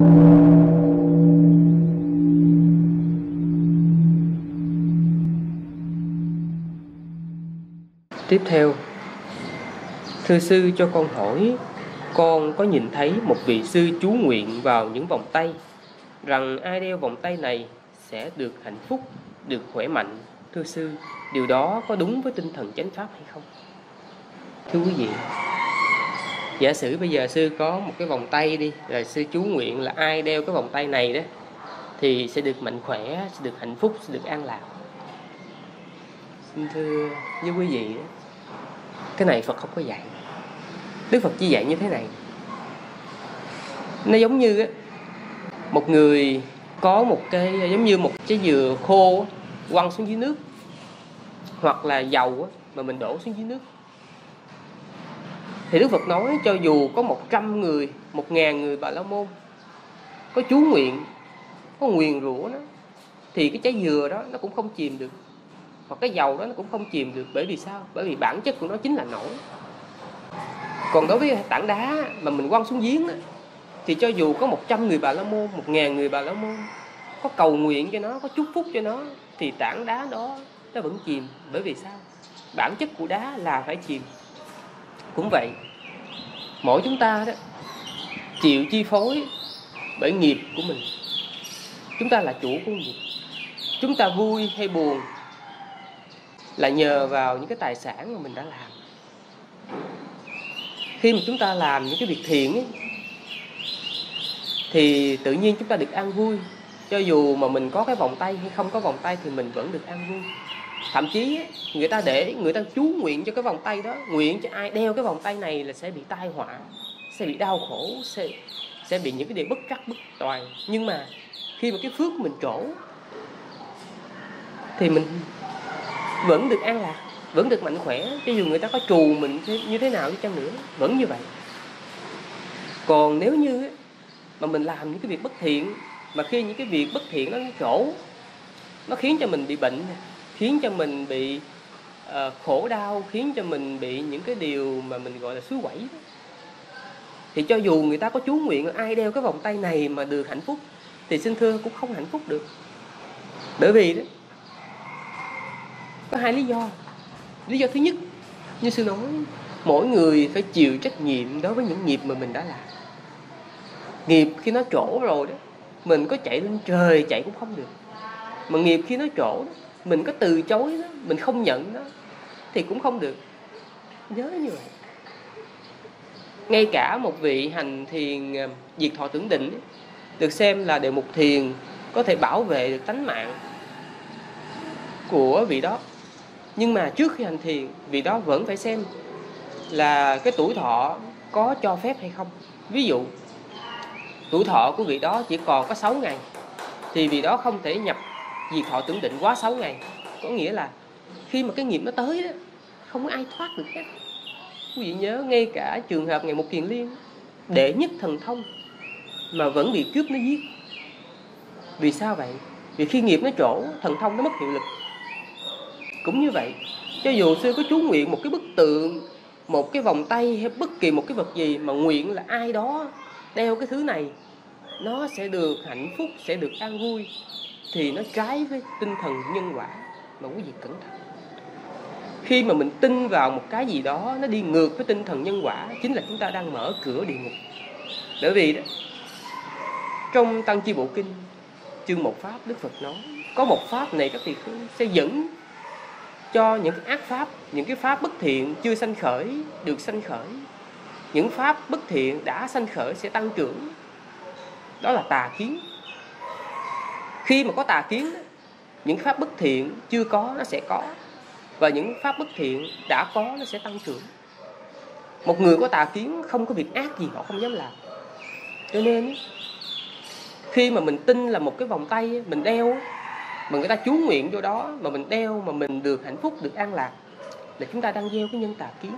Tiếp theo, thưa sư cho con hỏi, con có nhìn thấy một vị sư chú nguyện vào những vòng tay rằng ai đeo vòng tay này sẽ được hạnh phúc, được khỏe mạnh. Thưa sư, điều đó có đúng với tinh thần chánh pháp hay không? Thưa quý vị, giả sử bây giờ sư có một cái vòng tay đi, rồi sư chú nguyện là ai đeo cái vòng tay này đó thì sẽ được mạnh khỏe, sẽ được hạnh phúc, sẽ được an lạc. Xin thưa với quý vị, cái này Phật không có dạy. Đức Phật chỉ dạy như thế này. Nó giống như một người có một cái, giống như một trái dừa khô quăng xuống dưới nước, hoặc là dầu mà mình đổ xuống dưới nước. Thì Đức Phật nói cho dù có 100 người, 1000 người Bà La Môn có chú nguyện, có nguyền rủa đó, thì cái trái dừa đó nó cũng không chìm được, hoặc cái dầu đó nó cũng không chìm được. Bởi vì sao? Bởi vì bản chất của nó chính là nổi. Còn đối với tảng đá mà mình quăng xuống giếng đó, thì cho dù có 100 người Bà La Môn, 1000 người Bà La Môn có cầu nguyện cho nó, có chúc phúc cho nó, thì tảng đá đó nó vẫn chìm. Bởi vì sao? Bản chất của đá là phải chìm. Cũng vậy, mỗi chúng ta đó chịu chi phối bởi nghiệp của mình. Chúng ta là chủ của nghiệp. Chúng ta vui hay buồn là nhờ vào những cái tài sản mà mình đã làm. Khi mà chúng ta làm những cái việc thiện ấy, thì tự nhiên chúng ta được an vui. Cho dù mà mình có cái vòng tay hay không có vòng tay thì mình vẫn được an vui. Thậm chí người ta chú nguyện cho cái vòng tay đó, nguyện cho ai đeo cái vòng tay này là sẽ bị tai họa, sẽ bị đau khổ, sẽ bị những cái điều bất trắc bất toàn. Nhưng mà khi mà cái phước mình trổ thì mình vẫn được an lạc, vẫn được mạnh khỏe. Cho dù người ta có trù mình như thế nào đi chăng nữa, vẫn như vậy. Còn nếu như mà mình làm những cái việc bất thiện, mà khi những cái việc bất thiện nó trổ, nó khiến cho mình bị bệnh, khiến cho mình bị khổ đau, khiến cho mình bị những cái điều mà mình gọi là xúi quẩy đó, thì cho dù người ta có chú nguyện ai đeo cái vòng tay này mà được hạnh phúc, thì xin thưa cũng không hạnh phúc được. Bởi vì đó có hai lý do. Lý do thứ nhất, như sư nói, mỗi người phải chịu trách nhiệm đối với những nghiệp mà mình đã làm. Nghiệp khi nó trổ rồi đó, mình có chạy lên trời chạy cũng không được. Mà nghiệp khi nó trổ đó, mình có từ chối đó, mình không nhận đó thì cũng không được. Nhớ như vậy. Ngay cả một vị hành thiền diệt thọ tưởng định ấy, được xem là đề mục thiền, có thể bảo vệ được tánh mạng của vị đó, nhưng mà trước khi hành thiền, vị đó vẫn phải xem là cái tuổi thọ có cho phép hay không. Ví dụ tuổi thọ của vị đó chỉ còn có 6 ngày thì vị đó không thể nhập diệt thọ tưởng định quá 6 ngày. Có nghĩa là khi mà cái nghiệp nó tới đó, không có ai thoát được hết. Quý vị nhớ ngay cả trường hợp Ngài Mục Kiền Liên, đệ nhất thần thông mà vẫn bị cướp nó giết. Vì sao vậy? Vì khi nghiệp nó trổ, thần thông nó mất hiệu lực. Cũng như vậy, cho dù sư có chú nguyện một cái bức tượng, một cái vòng tay hay bất kỳ một cái vật gì, mà nguyện là ai đó đeo cái thứ này nó sẽ được hạnh phúc, sẽ được an vui, thì nó trái với tinh thần nhân quả. Mà quý vị cẩn thận, khi mà mình tin vào một cái gì đó nó đi ngược với tinh thần nhân quả, chính là chúng ta đang mở cửa địa ngục. Bởi vì đó, trong Tăng Chi Bộ Kinh chương 1 pháp, Đức Phật nói có một pháp này các tỳ kheo sẽ dẫn cho những ác pháp, những cái pháp bất thiện chưa sanh khởi được sanh khởi, những pháp bất thiện đã sanh khởi sẽ tăng trưởng. Đó là tà kiến. Khi mà có tà kiến, những pháp bất thiện chưa có nó sẽ có, và những pháp bất thiện đã có nó sẽ tăng trưởng. Một người có tà kiến không có việc ác gì họ không dám làm. Cho nên khi mà mình tin là một cái vòng tay mình đeo, mà người ta chú nguyện vô đó, mà mình đeo mà mình được hạnh phúc, được an lạc, là chúng ta đang gieo cái nhân tà kiến,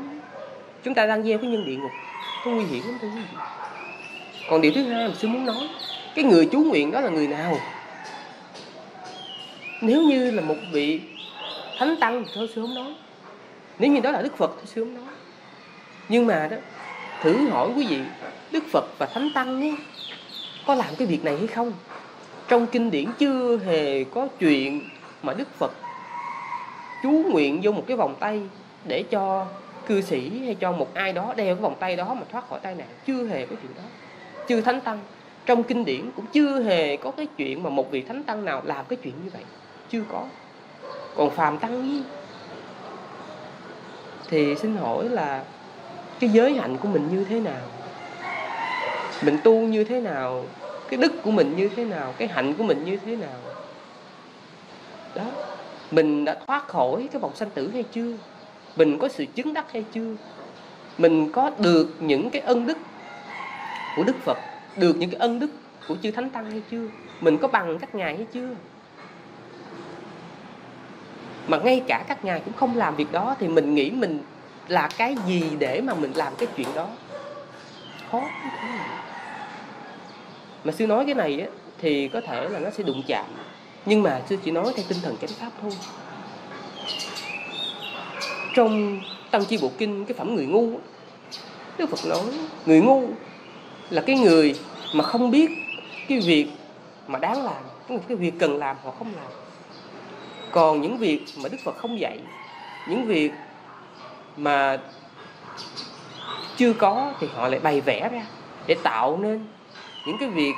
chúng ta đang gieo cái nhân địa ngục. Nó nguy hiểm lắm, thưa quý vị. Còn điều thứ hai mà sư muốn nói, cái người chú nguyện đó là người nào? Nếu như là một vị thánh tăng thì thôi sư không nói, nếu như đó là Đức Phật thì sư không nói. Nhưng mà đó, thử hỏi quý vị, Đức Phật và thánh tăng ấy, có làm cái việc này hay không? Trong kinh điển chưa hề có chuyện mà Đức Phật chú nguyện vô một cái vòng tay để cho cư sĩ hay cho một ai đó đeo cái vòng tay đó mà thoát khỏi tai nạn. Chưa hề có chuyện đó. Chư Thánh Tăng, trong kinh điển cũng chưa hề có cái chuyện mà một vị Thánh Tăng nào làm cái chuyện như vậy. Chưa có. Còn phàm Tăng thì xin hỏi là cái giới hạnh của mình như thế nào? Mình tu như thế nào? Cái đức của mình như thế nào? Cái hạnh của mình như thế nào? Đó. Mình đã thoát khỏi cái vòng sanh tử hay chưa? Mình có sự chứng đắc hay chưa? Mình có được những cái ân đức của Đức Phật, được những cái ân đức của chư Thánh Tăng hay chưa? Mình có bằng các ngài hay chưa? Mà ngay cả các ngài cũng không làm việc đó, thì mình nghĩ mình là cái gì để mà mình làm cái chuyện đó? Khó. Mà sư nói cái này á, thì có thể là nó sẽ đụng chạm, nhưng mà sư chỉ nói theo tinh thần chánh pháp thôi. Trong Tăng Chi Bộ Kinh, cái phẩm người ngu, Đức Phật nói người ngu là cái người mà không biết cái việc mà đáng làm, cái việc cần làm họ không làm. Còn những việc mà Đức Phật không dạy, những việc mà chưa có thì họ lại bày vẽ ra để tạo nên những cái việc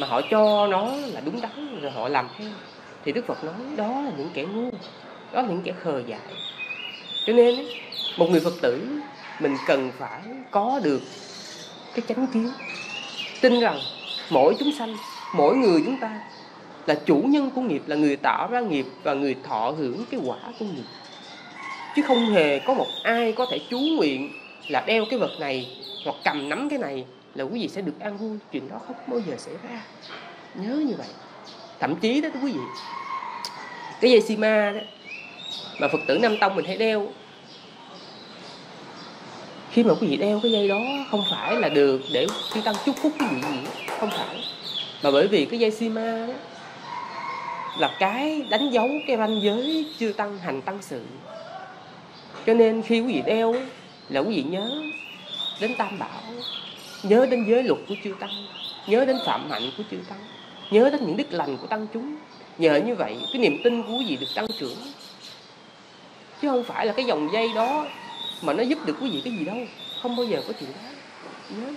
mà họ cho nó là đúng đắn rồi họ làm theo. Thì Đức Phật nói đó là những kẻ ngu, đó là những kẻ khờ dại. Cho nên một người Phật tử mình cần phải có được cái chánh kiến, tin rằng mỗi chúng sanh, mỗi người chúng ta là chủ nhân của nghiệp, là người tạo ra nghiệp và người thọ hưởng cái quả của nghiệp. Chứ không hề có một ai có thể chú nguyện là đeo cái vật này hoặc cầm nắm cái này là quý vị sẽ được an vui. Chuyện đó không bao giờ xảy ra. Nhớ như vậy. Thậm chí đó quý vị, cái dây xi ma đó mà Phật tử Nam Tông mình hay đeo, khi mà quý vị đeo cái dây đó không phải là được để Chư Tăng chúc phúc quý vị gì, không phải. Mà bởi vì cái dây xi ma đó là cái đánh dấu cái ranh giới Chư Tăng hành tăng sự. Cho nên khi quý vị đeo là quý vị nhớ đến Tam Bảo, nhớ đến giới luật của Chư Tăng, nhớ đến phạm hạnh của Chư Tăng, nhớ đến những đức lành của Tăng chúng. Nhờ như vậy cái niềm tin của quý vị được tăng trưởng, chứ không phải là cái dòng dây đó mà nó giúp được quý vị cái gì đâu. Không bao giờ có chuyện đó. Nhớ